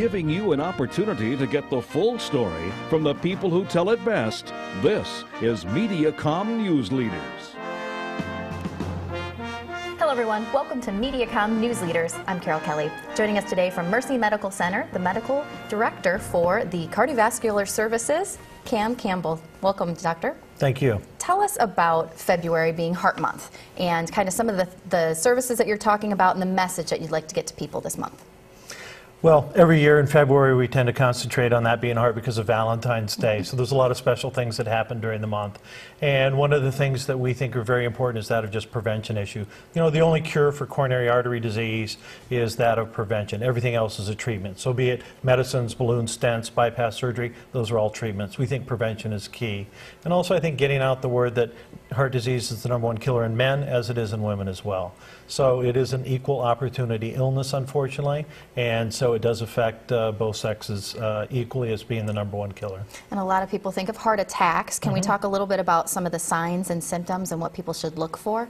giving you an opportunity to get the full story from the people who tell it best. This is Mediacom Newsleaders. Hello everyone, welcome to Mediacom Newsleaders. I'm Carol Kelly. Joining us today from Mercy Medical Center, the medical director for the Cardiovascular Services, Cam Campbell. Welcome, Doctor. Thank you. Tell us about February being Heart Month and kind of some of the services that you're talking about and the message that you'd like to get to people this month. Well, every year in February we tend to concentrate on that being heart because of Valentine's Day. So there's a lot of special things that happen during the month. And one of the things that we think are very important is that of just prevention issue. You know, the only cure for coronary artery disease is that of prevention. Everything else is a treatment. So be it medicines, balloons, stents, bypass surgery, those are all treatments. We think prevention is key. And also I think getting out the word that heart disease is the number one killer in men as it is in women as well. So it is an equal opportunity illness, unfortunately. And so it does affect both sexes equally as being the number one killer. And a lot of people think of heart attacks. Can we talk a little bit about some of the signs and symptoms and what people should look for?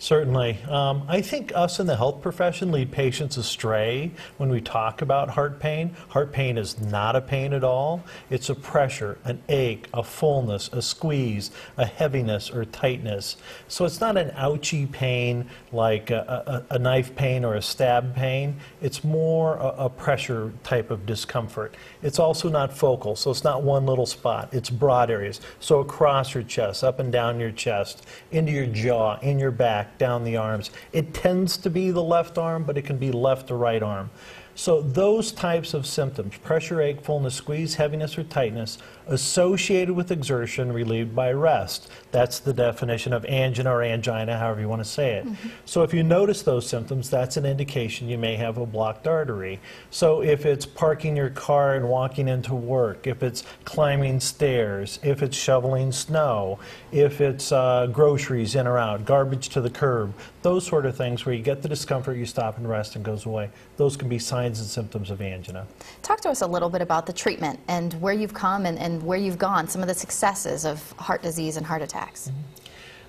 Certainly. I think us in the health profession lead patients astray when we talk about heart pain. Heart pain is not a pain at all. It's a pressure, an ache, a fullness, a squeeze, a heaviness or tightness. So it's not an ouchy pain like a knife pain or a stab pain. It's more a pressure type of discomfort. It's also not focal, so it's not one little spot. It's broad areas. So across your chest, up and down your chest, into your jaw, in your back, down the arms. It tends to be the left arm, but it can be left or right arm. So those types of symptoms, pressure, ache, fullness, squeeze, heaviness, or tightness, associated with exertion relieved by rest. That's the definition of angina or angina, however you want to say it. So if you notice those symptoms, that's an indication you may have a blocked artery. So if it's parking your car and walking into work, if it's climbing stairs, if it's shoveling snow, if it's groceries in or out, garbage to the curb, those sort of things where you get the discomfort, you stop and rest and goes away, those can be signs and symptoms of angina. Talk to us a little bit about the treatment and where you've come and where you've gone, some of the successes of heart disease and heart attacks.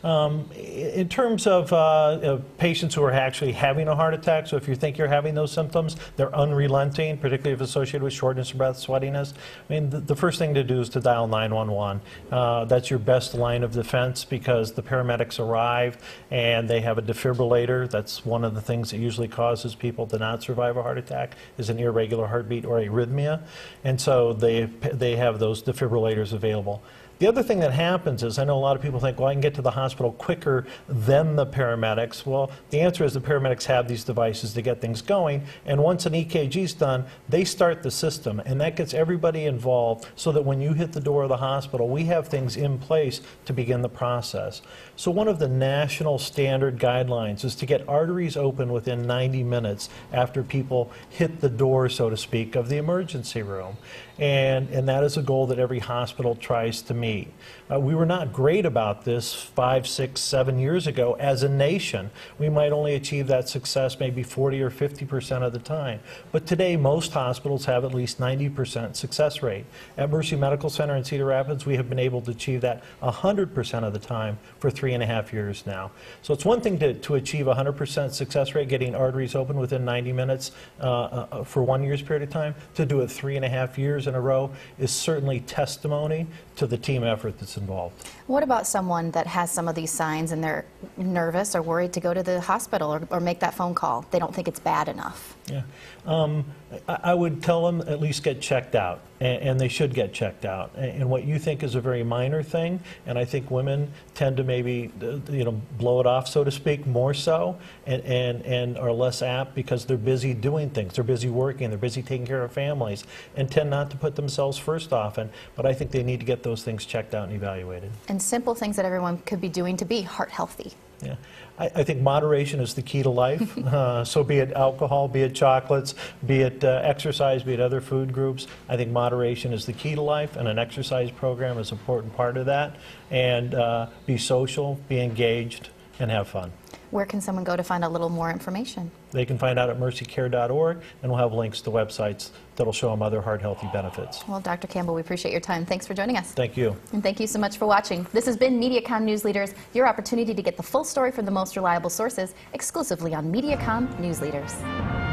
In terms of patients who are actually having a heart attack, so if you think you're having those symptoms, they're unrelenting, particularly if associated with shortness of breath, sweatiness. I mean, the first thing to do is to dial 911. That's your best line of defense because the paramedics arrive and they have a defibrillator. That's one of the things that usually causes people to not survive a heart attack is an irregular heartbeat or arrhythmia. And so they have those defibrillators available. The other thing that happens is, I know a lot of people think, well, I can get to the hospital quicker than the paramedics. Well, the answer is the paramedics have these devices to get things going, and once an EKG is done, they start the system, and that gets everybody involved so that when you hit the door of the hospital, we have things in place to begin the process. So one of the national standard guidelines is to get arteries open within 90 minutes after people hit the door, so to speak, of the emergency room. And that is a goal that every hospital tries to meet. We were not great about this 5, 6, 7 years ago as a nation. We might only achieve that success maybe 40% or 50% of the time. But today most hospitals have at least 90% success rate. At Mercy Medical Center in Cedar Rapids we have been able to achieve that 100% of the time for 3.5 years now. So it's one thing to achieve 100% success rate getting arteries open within 90 minutes for 1 year's period of time. To do it 3.5 years in a row is certainly testimony to the team effort that's involved. What about someone that has some of these signs and they're nervous or worried to go to the hospital or make that phone call? They don't think it's bad enough. Yeah. I would tell them at least get checked out, and they should get checked out. And what you think is a very minor thing, and I think women tend to maybe blow it off, so to speak, more so, and are less apt because they're busy doing things. They're busy working, they're busy taking care of families, and tend not to put themselves first often, but I think they need to get those things checked out and evaluated. And simple things that everyone could be doing to be heart healthy. Yeah. I think moderation is the key to life, so be it alcohol, be it chocolates, be it exercise, be it other food groups. I think moderation is the key to life, and an exercise program is an important part of that. And be social, be engaged, and have fun. Where can someone go to find a little more information? They can find out at mercycare.org, and we'll have links to websites that'll show them other heart-healthy benefits. Well, Dr. Campbell, we appreciate your time. Thanks for joining us. Thank you. And thank you so much for watching. This has been Mediacom Newsleaders, your opportunity to get the full story from the most reliable sources, exclusively on Mediacom Newsleaders.